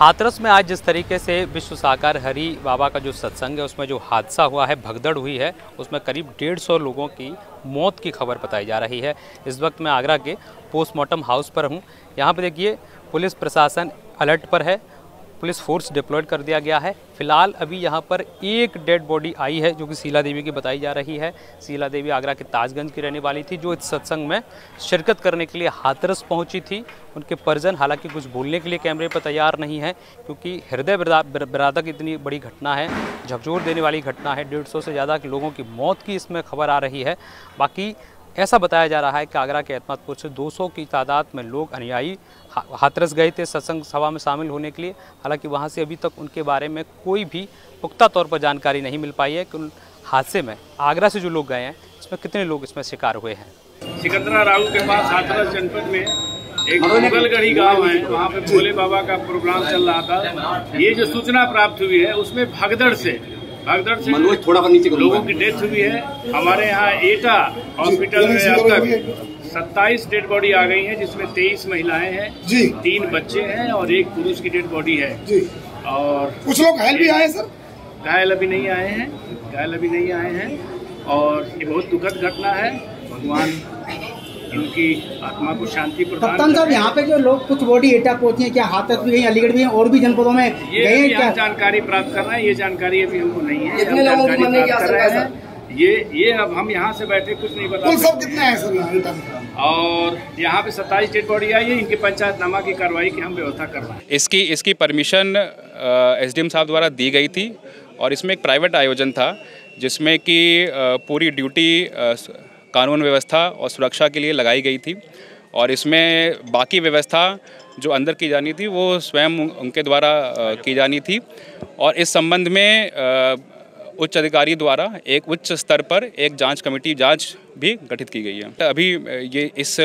हाथरस में आज जिस तरीके से विश्व साकार हरी बाबा का जो सत्संग है उसमें जो हादसा हुआ है, भगदड़ हुई है, उसमें करीब 150 लोगों की मौत की खबर बताई जा रही है। इस वक्त मैं आगरा के पोस्टमार्टम हाउस पर हूं। यहां पर देखिए पुलिस प्रशासन अलर्ट पर है, पुलिस फोर्स डिप्लॉयड कर दिया गया है। फिलहाल अभी यहाँ पर एक डेड बॉडी आई है जो कि शीला देवी की बताई जा रही है। शीला देवी आगरा के ताजगंज की रहने वाली थी, जो इस सत्संग में शिरकत करने के लिए हाथरस पहुँची थी। उनके परिजन हालांकि कुछ बोलने के लिए कैमरे पर तैयार नहीं है, क्योंकि हृदय विदारक इतनी बड़ी घटना है, झकझोर देने वाली घटना है। 150 से ज़्यादा लोगों की मौत की इसमें खबर आ रही है। बाकी ऐसा बताया जा रहा है कि आगरा के एत्मादपुर से 200 की तादाद में लोग अनुयायी हाथरस गए थे सत्संग सभा में शामिल होने के लिए। हालांकि वहां से अभी तक उनके बारे में कोई भी पुख्ता तौर पर जानकारी नहीं मिल पाई है कि उन हादसे में आगरा से जो लोग गए हैं इसमें कितने लोग इसमें शिकार हुए हैं। सिकंदरा रालू के पास हाथरस जनपद में एक मंगलगढ़ी गाँव है, वहाँ पे भोले बाबा का प्रोग्राम चल रहा था। ये जो सूचना प्राप्त हुई है उसमें भागदड़ से लोगों की डेथ हुई है। हमारे यहाँ एटा हॉस्पिटल में अब तक 27 डेड बॉडी आ गई हैं, जिसमें 23 महिलाएं हैं, 3 बच्चे हैं और 1 पुरुष की डेड बॉडी है। और कुछ लोग घायल भी आए हैं सर। घायल अभी नहीं आए हैं और ये बहुत दुखद घटना है। भगवान इनकी आत्मा को शांति प्रदान। कप्तान साहब, यहाँ पे जो लोग कुछ बॉडी एटा पहुँची है, क्या हाथरस भी है, अलीगढ़ भी है, और भी जनपदों में गए क्या? जानकारी प्राप्त करना है, ये जानकारी अभी हमको नहीं है। कितने लोगों की मरने की आशंका है? ये अब हम यहाँ से बैठे कुछ नहीं बता। सब कितने हैं सर? और यहाँ पे 27 डेड बॉडी आई है। इनकी पंचायतनामा की कार्रवाई की हम व्यवस्था कर रहे हैं। इसकी परमिशन SDM साहब द्वारा दी गई थी और इसमें एक प्राइवेट आयोजन था जिसमें कि पूरी ड्यूटी कानून व्यवस्था और सुरक्षा के लिए लगाई गई थी और इसमें बाकी व्यवस्था जो अंदर की जानी थी वो स्वयं उनके द्वारा की जानी थी। और इस संबंध में उच्च अधिकारी द्वारा एक उच्च स्तर पर एक जांच कमेटी भी गठित की गई है। अभी ये इस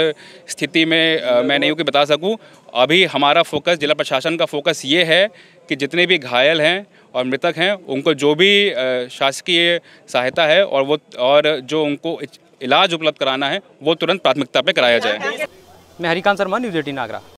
स्थिति में मैं नहीं हूँ कि बता सकूँ। अभी हमारा फोकस, जिला प्रशासन का फोकस ये है कि जितने भी घायल हैं और मृतक हैं उनको जो भी शासकीय सहायता है और जो उनको इलाज उपलब्ध कराना है वो तुरंत प्राथमिकता पे कराया जाए। मैं हरिकांत शर्मा, न्यूज़ 18 आगरा।